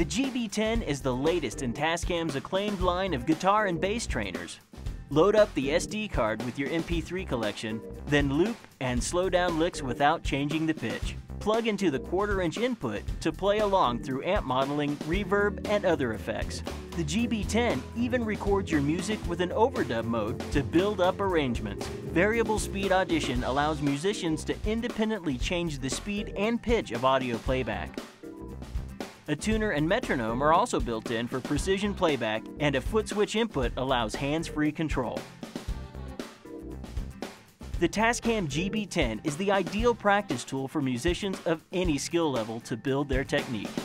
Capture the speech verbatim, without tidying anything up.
The G B ten is the latest in Tascam's acclaimed line of guitar and bass trainers. Load up the S D card with your M P three collection, then loop and slow down licks without changing the pitch. Plug into the quarter-inch input to play along through amp modeling, reverb, and other effects. The G B ten even records your music with an overdub mode to build up arrangements. Variable speed audition allows musicians to independently change the speed and pitch of audio playback. A tuner and metronome are also built in for precision playback, and a foot switch input allows hands-free control. The Tascam G B ten is the ideal practice tool for musicians of any skill level to build their technique.